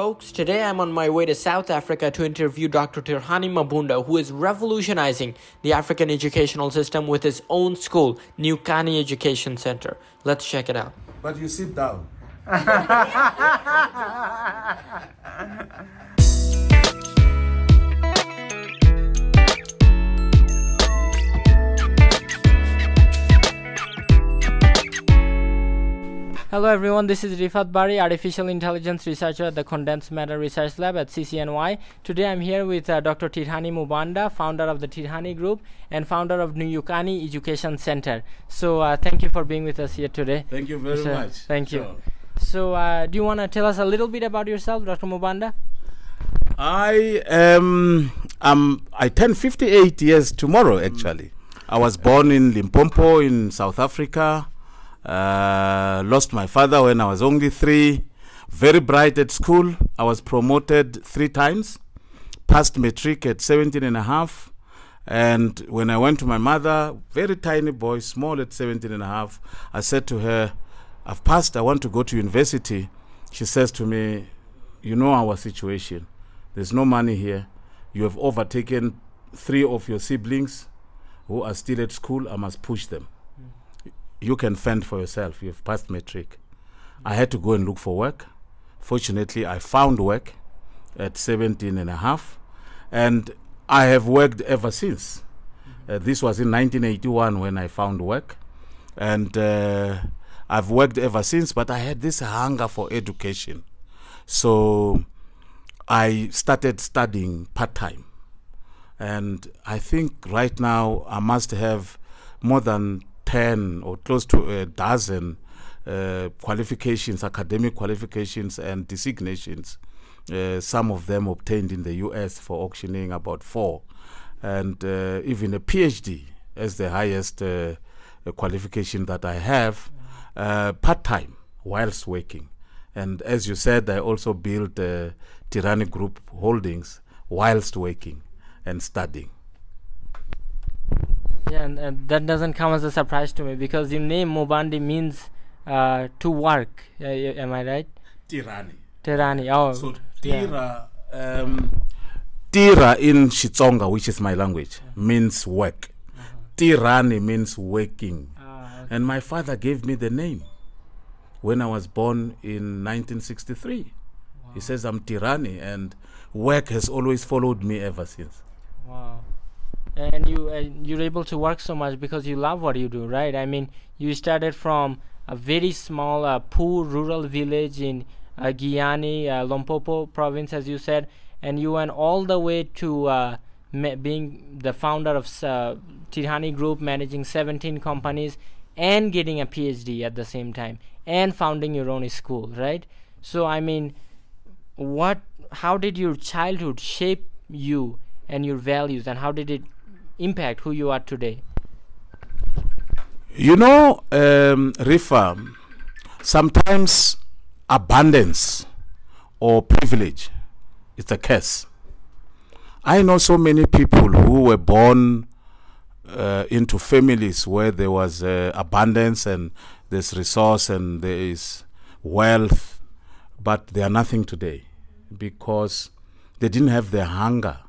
folks. Today I'm on my way to South Africa to interview Dr. Tirhani Mabunda, who is revolutionizing the African educational system with his own school, Nyukani Education Center. Let's check it out. But you sit down. Hello everyone, this is Rifat Bari, Artificial Intelligence Researcher at the Condensed Matter Research Lab at CCNY. Today I'm here with Dr. Tirhani Mabunda, founder of the Tirhani Group and founder of Nyukani Education Center. So thank you for being with us here today. Thank you very much. Thank you. So do you want to tell us a little bit about yourself, Dr. Mabunda? I turn 58 years tomorrow actually. I was born in Limpopo in South Africa. Lost my father when I was only 3, very bright at school. I was promoted 3 times, passed matric at 17.5, and when I went to my mother, very tiny boy, small at 17.5, I said to her, I've passed, I want to go to university. She says to me, you know our situation, there's no money here, you have overtaken 3 of your siblings who are still at school, I must push them. You can fend for yourself, you've passed matric. I had to go and look for work. Fortunately, I found work at 17.5, and I have worked ever since. This was in 1981 when I found work, and I've worked ever since, but I had this hunger for education. So I started studying part-time, and I think right now I must have more than 10 or close to a dozen qualifications, academic qualifications and designations. Some of them obtained in the US for auctioning, about 4. And even a PhD as the highest qualification that I have, part-time, whilst working. And as you said, I also built Tirhani Group Holdings whilst working and studying. Yeah, and that doesn't come as a surprise to me because your name Mabunda means to work. Am I right? Tirhani. Tirhani. Oh. So Tira, yeah. Tira in Shitsonga, which is my language, means work. Tirhani means working. Okay. And my father gave me the name when I was born in 1963. Wow. He says I'm Tirhani, and work has always followed me ever since. Wow. And you're able to work so much because you love what you do, right? I mean, you started from a very small, poor rural village in Giyani, Limpopo province, as you said, and you went all the way to being the founder of Tirhani Group, managing 17 companies, and getting a PhD at the same time, and founding your own school, right? So, I mean, how did your childhood shape you and your values, and how did it impact who you are today? You know, Rifa, sometimes abundance or privilege is a curse. I know so many people who were born into families where there was abundance and there's resource and there is wealth, but they are nothing today because they didn't have the hunger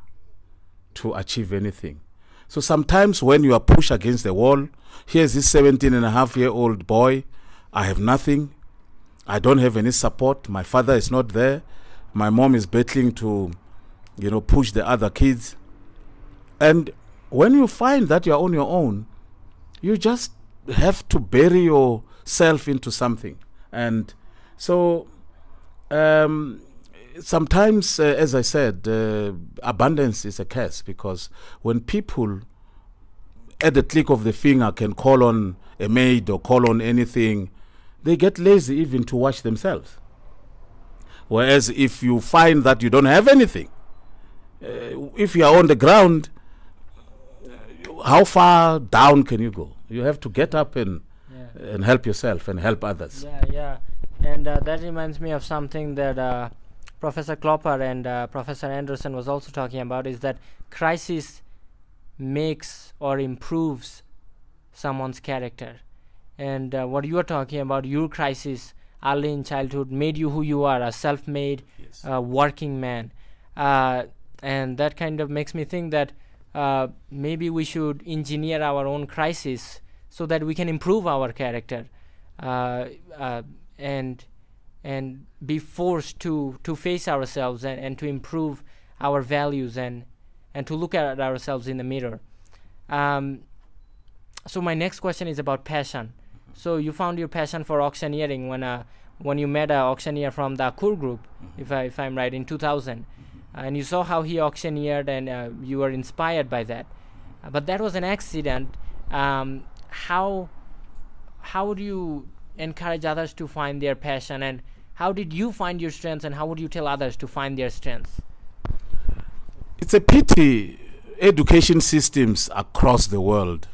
to achieve anything. So sometimes when you are pushed against the wall, here's this 17.5-year-old boy, I have nothing, I don't have any support, my father is not there, my mom is battling to, you know, push the other kids. And when you find that you're on your own, you just have to bury yourself into something. And so sometimes, as I said, abundance is a curse because when people at the click of the finger can call on a maid or call on anything, they get lazy even to wash themselves. Whereas if you find that you don't have anything, if you are on the ground, how far down can you go? You have to get up and, yeah, and help yourself and help others. Yeah, yeah. And that reminds me of something that Professor Klopper and Professor Anderson was also talking about, is that crisis makes or improves someone's character. And what you are talking about, your crisis early in childhood made you who you are, a self-made working man. And that kind of makes me think that maybe we should engineer our own crisis so that we can improve our character and be forced to face ourselves and to improve our values and to look at ourselves in the mirror. So my next question is about passion. So you found your passion for auctioneering when you met an auctioneer from the Akur group, if I'm right, in 2000. And you saw how he auctioneered and you were inspired by that. But that was an accident. How do you encourage others to find their passion, and how did you find your strengths, and how would you tell others to find their strengths? It's a pity education systems across the world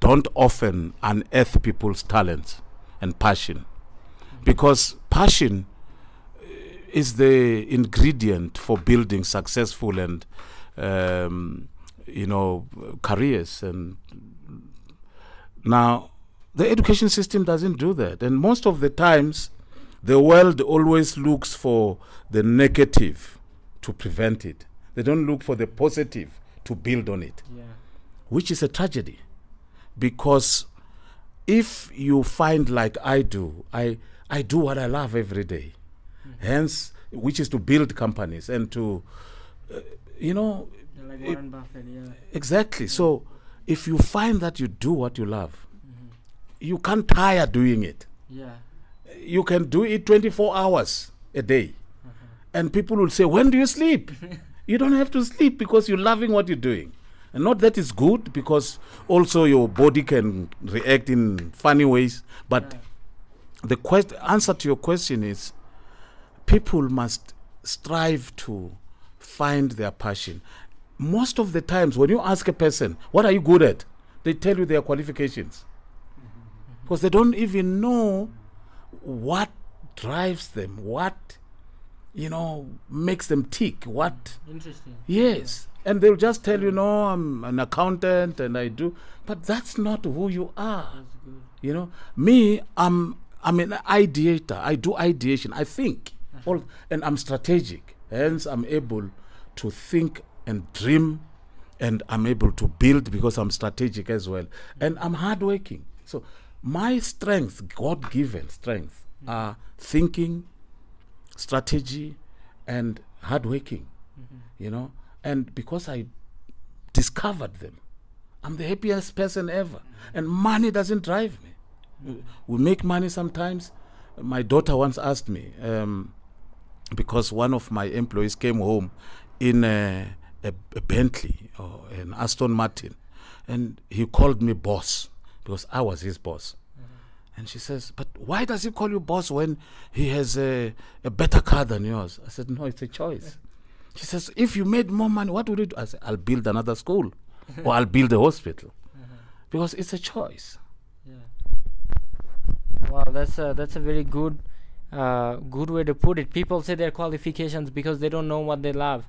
don't often unearth people's talents and passion, because passion is the ingredient for building successful and careers. And now the education system doesn't do that, and most of the times the world always looks for the negative to prevent it. They don't look for the positive to build on it, which is a tragedy. Because if you find, like I do, I do what I love every day, hence, which is to build companies and to, like Warren Buffett, exactly. Yeah. So if you find that you do what you love, you can't tire doing it. Yeah. You can do it 24 hours a day. And people will say, when do you sleep? You don't have to sleep because you're loving what you're doing. And not that it's good, because also your body can react in funny ways. But the answer to your question is, people must strive to find their passion. Most of the times when you ask a person, what are you good at? They tell you their qualifications. Because they don't even know what drives them, what, makes them tick, what. Interesting. Yes. And they'll just tell you, no, I'm an accountant and I do. But that's not who you are. That's good. You know, me, I'm an ideator. I do ideation. I think. And I'm strategic. Hence, I'm able to think and dream, and I'm able to build because I'm strategic as well. And I'm hardworking. So my strengths, God-given strengths, are thinking, strategy, and hardworking, And because I discovered them, I'm the happiest person ever. And money doesn't drive me. We make money sometimes. My daughter once asked me, because one of my employees came home in a Bentley or an Aston Martin, and he called me boss because I was his boss. And she says, but why does he call you boss when he has a better car than yours? I said, no, it's a choice. She says, if you made more money, what would you do? I said, I'll build another school or I'll build a hospital, because it's a choice. Yeah. Wow, that's a very good way to put it. People say their qualifications because they don't know what they love.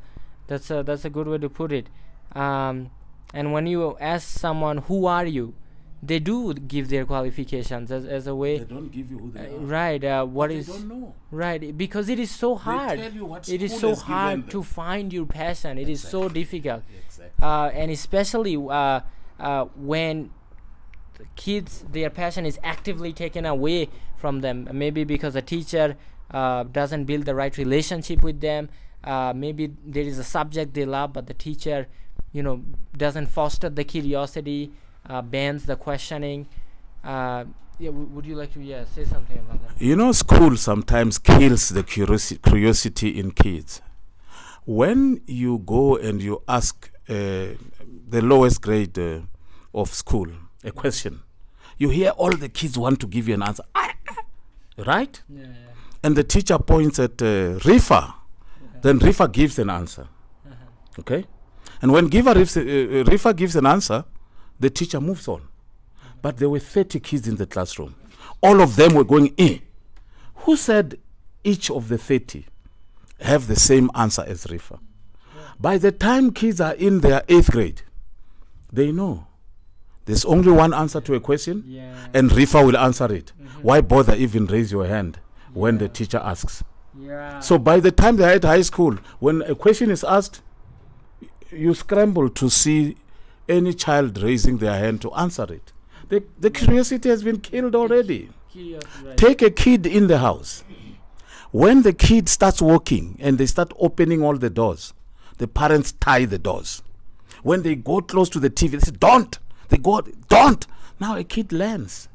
That's a good way to put it. And when you ask someone, who are you? They do give their qualifications as a way. They don't give you who they are. Right. What is? They don't know. Right, because it is so hard. They tell you what it is so hard to find your passion. It is so difficult. Exactly. And especially when the kids, their passion is actively taken away from them. Maybe because a teacher doesn't build the right relationship with them. Maybe there is a subject they love, but the teacher, doesn't foster the curiosity. Bans the questioning. Would you like to say something about that? School sometimes kills the curiosity in kids. When you go and you ask the lowest grade of school a question, you hear all the kids want to give you an answer, right? Yeah, yeah. And the teacher points at Rifa, then Rifa gives an answer. Okay? And when Rifa gives an answer, the teacher moves on. But there were 30 kids in the classroom. All of them were going in. Who said each of the 30 have the same answer as Rifa? By the time kids are in their 8th grade, they know. There's only one answer to a question, and Rifa will answer it. Why bother even raise your hand when the teacher asks? So by the time they're at high school, when a question is asked, you scramble to see any child raising their hand to answer it. The curiosity has been killed already. Take a kid in the house. When the kid starts walking and they start opening all the doors, the parents tie the doors. When they go close to the TV, they say, don't. They go, don't. Now a kid learns.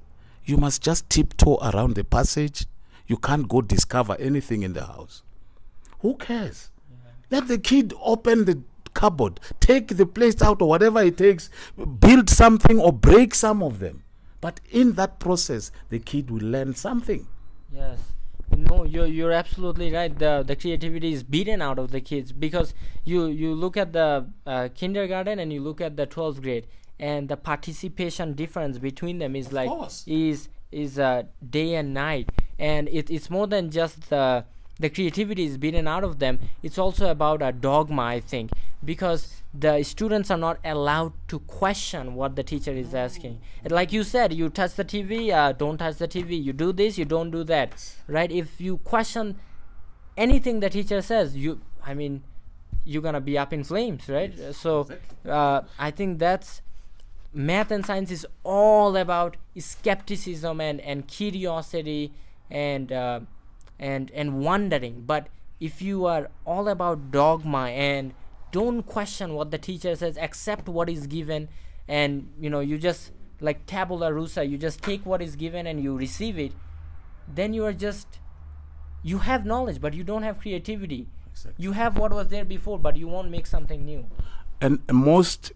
You must just tiptoe around the passage. You can't go discover anything in the house. Who cares? Let the kid open the cupboard, take the plates out or whatever it takes, build something or break some of them. But in that process, the kid will learn something. Yes. No, you're absolutely right. The creativity is beaten out of the kids, because you look at the kindergarten and you look at the 12th grade, and the participation difference between them is day and night. And it's more than just the creativity is beaten out of them. It's also about a dogma, I think, because the students are not allowed to question what the teacher is asking. And like you said, you touch the TV, don't touch the TV, you do this, you don't do that, right? If you question anything the teacher says, you're gonna be up in flames, right? Yes. So I think that's math and science is all about skepticism and curiosity and wondering. But if you are all about dogma and don't question what the teacher says, accept what is given, and you just, like tabula rasa, you just take what is given and you receive it, then you have knowledge but you don't have creativity. Exactly. You have what was there before, but you won't make something new. And most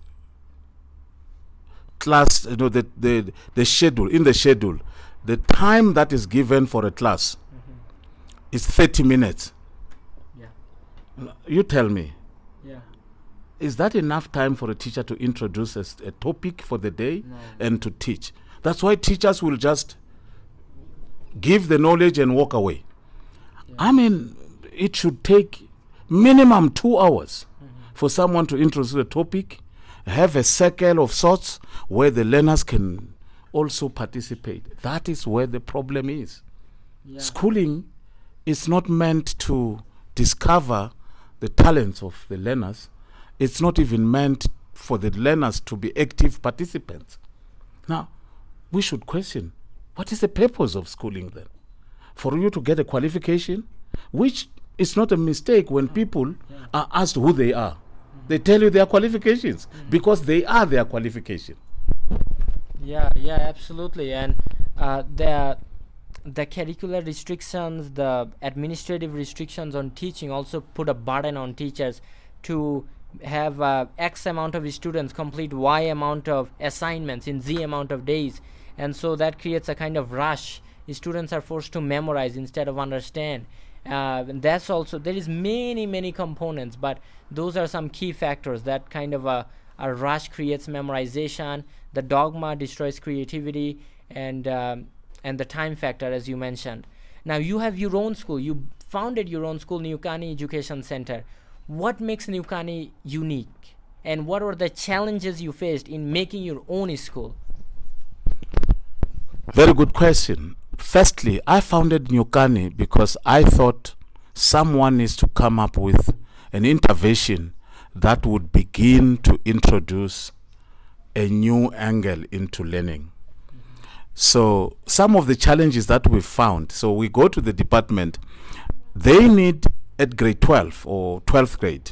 class, the schedule, in the schedule, the time that is given for a class is 30 minutes. You tell me, is that enough time for a teacher to introduce a topic for the day and to teach? That's why teachers will just give the knowledge and walk away. I mean, it should take minimum 2 hours for someone to introduce a topic, have a circle of sorts where the learners can also participate. That is where the problem is. Schooling is not meant to discover the talents of the learners. It's not even meant for the learners to be active participants. Now, we should question, what is the purpose of schooling then? For you to get a qualification, which is not a mistake when people are asked who they are. They tell you their qualifications because they are their qualification. Yeah, absolutely. And the curricular restrictions, the administrative restrictions on teaching also put a burden on teachers to have X amount of students complete Y amount of assignments in Z amount of days, and so that creates a kind of rush. Students are forced to memorize instead of understand. And that's also, there is many components, but those are some key factors. That kind of a rush creates memorization, the dogma destroys creativity, and the time factor, as you mentioned. Now you have your own school, you founded your own school, Nyukani Education Center. What makes Nyukani unique, and what were the challenges you faced in making your own school? Very good question. Firstly, I founded Nyukani because I thought someone needs to come up with an intervention that would begin to introduce a new angle into learning. So some of the challenges that we found, so we go to the department, they need at grade 12 or 12th grade,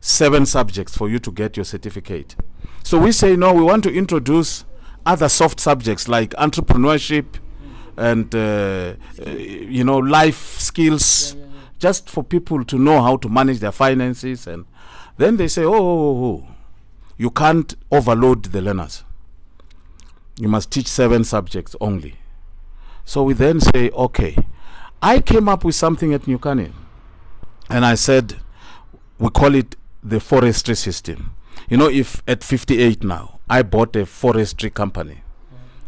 7 subjects for you to get your certificate. So we say, no, we want to introduce other soft subjects like entrepreneurship and, life skills, just for people to know how to manage their finances. And then they say, you can't overload the learners. You must teach 7 subjects only. So we then say, okay, I came up with something at Nyukani. And I said, we call it the forestry system. If at 58 now, I bought a forestry company,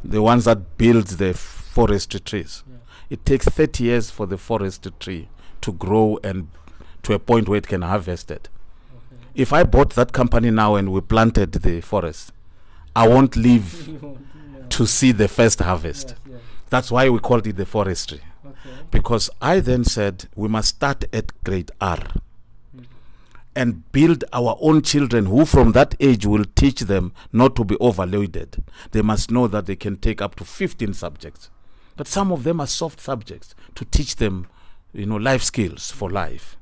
the ones that build the forestry trees. It takes 30 years for the forestry tree to grow and to a point where it can harvest it. If I bought that company now and we planted the forest, I won't live to see the first harvest. Yes, yes. That's why we called it the forestry. Okay. Because I then said we must start at grade R and build our own children who from that age will teach them not to be overloaded. They must know that they can take up to 15 subjects. But some of them are soft subjects to teach them, you know, life skills for life.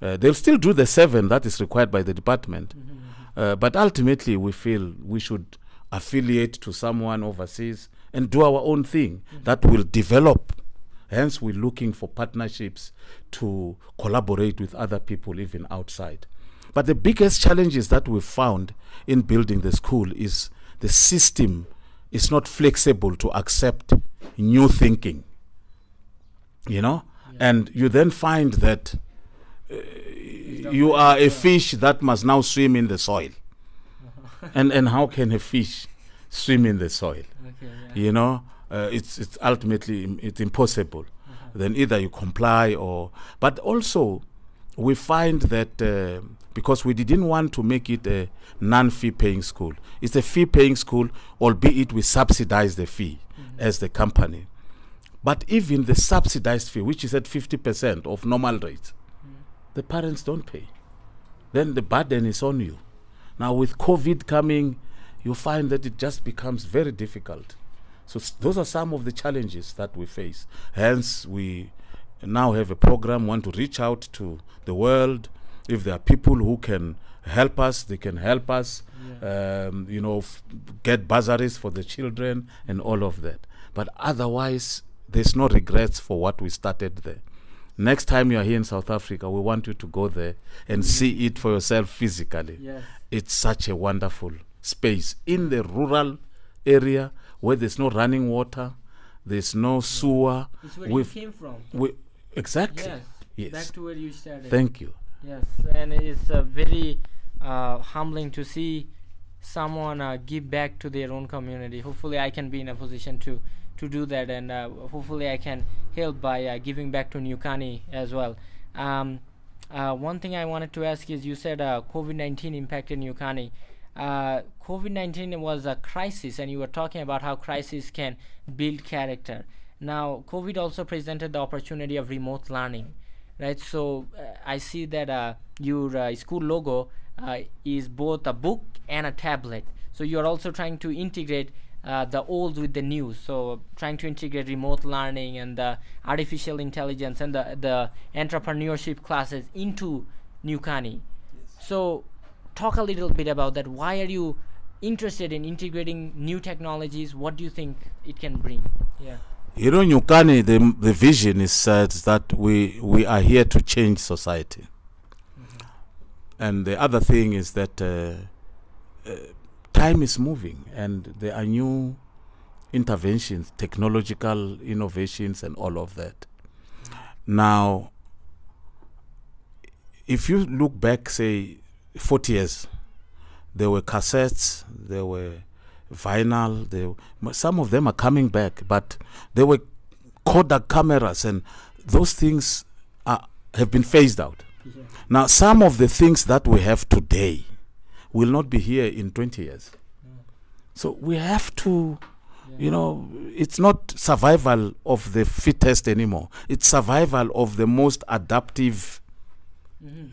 They'll still do the 7 that is required by the department. But ultimately we feel we should affiliate to someone overseas and do our own thing that will develop. Hence, we're looking for partnerships to collaborate with other people even outside. But the biggest challenges that we've found in building the school is the system is not flexible to accept new thinking, you know? Yeah. And you then find that you are a fish that must now swim in the soil. And how can a fish swim in the soil? Okay, yeah. You know? It's ultimately it's impossible. Then either you comply or... But also, we find that because we didn't want to make it a non-fee-paying school. It's a fee-paying school, albeit we subsidize the fee as the company. But even the subsidized fee, which is at 50% of normal rates, the parents don't pay. Then the burden is on you. Now with COVID coming, you find that it just becomes very difficult. So those are some of the challenges that we face. Hence, we now have a program, want to reach out to the world. If there are people who can help us, they can help us, you know, get bursaries for the children and all of that. But otherwise, there's no regrets for what we started there. Next time you are here in South Africa, we want you to go there and see it for yourself physically. Yes. It's such a wonderful space in the rural area where there's no running water, there's no sewer. It's where you came from. Exactly. Yes, yes. Back to where you started. Thank you. Yes, and it's very humbling to see someone give back to their own community. Hopefully I can be in a position to do that, and hopefully I can help by giving back to Nyukani as well. One thing I wanted to ask is, you said COVID-19 impacted Nyukani. COVID-19 was a crisis, and you were talking about how crisis can build character. Now, COVID also presented the opportunity of remote learning, right? So I see that your school logo is both a book and a tablet. So you're also trying to integrate the old with the new. So trying to integrate remote learning and the artificial intelligence and the entrepreneurship classes into Nyukani. Yes. So talk a little bit about that. Why are you interested in integrating new technologies? What do you think it can bring? Yeah. You know, Nyukani, the vision is said that we are here to change society. And the other thing is that time is moving, and there are new interventions, technological innovations and all of that. Now, if you look back, say, 40 years, there were cassettes, there were vinyl, some of them are coming back, but there were Kodak cameras, and those things have been phased out. Yeah. Now, some of the things that we have today will not be here in 20 years. Yeah. So we have to, you know, it's not survival of the fittest anymore. It's survival of the most adaptive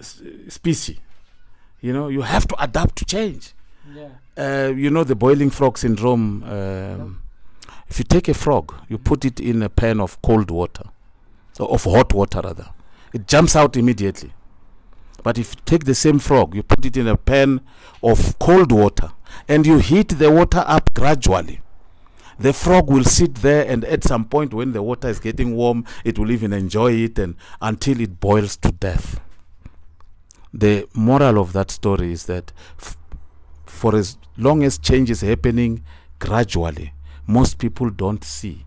species. You know, you have to adapt to change. Yeah. You know the boiling frog syndrome. If you take a frog, you put it in a pan of cold water, of hot water rather, it jumps out immediately. But if you take the same frog, you put it in a pan of cold water, and you heat the water up gradually, the frog will sit there, and at some point when the water is getting warm, it will even enjoy it and until it boils to death. The moral of that story is that for as long as change is happening gradually, most people don't see.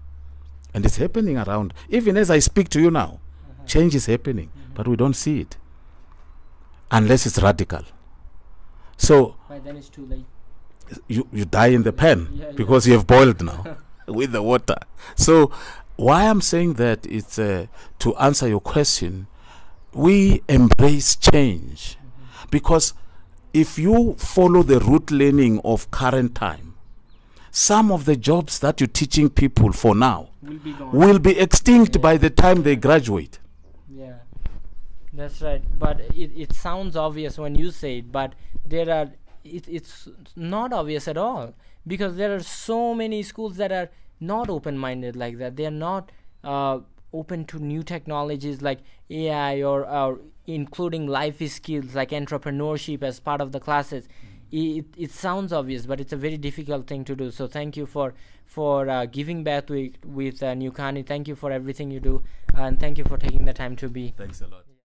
And it's happening around. Even as I speak to you now, change is happening, but we don't see it unless it's radical. So by then it's too late. You die in the pan because you have boiled now with the water. So why I'm saying that it's to answer your question, we embrace change because if you follow the root learning of current time, some of the jobs that you're teaching people for now will be extinct by the time they graduate. Yeah, that's right. But it sounds obvious when you say it, but there are, it's not obvious at all, because there are so many schools that are not open-minded like that. They are not open to new technologies like AI or including life skills like entrepreneurship as part of the classes. It sounds obvious, but it's a very difficult thing to do. So thank you for giving back with Nyukani. Thank you for everything you do, and thank you for taking the time to be. Thanks a lot.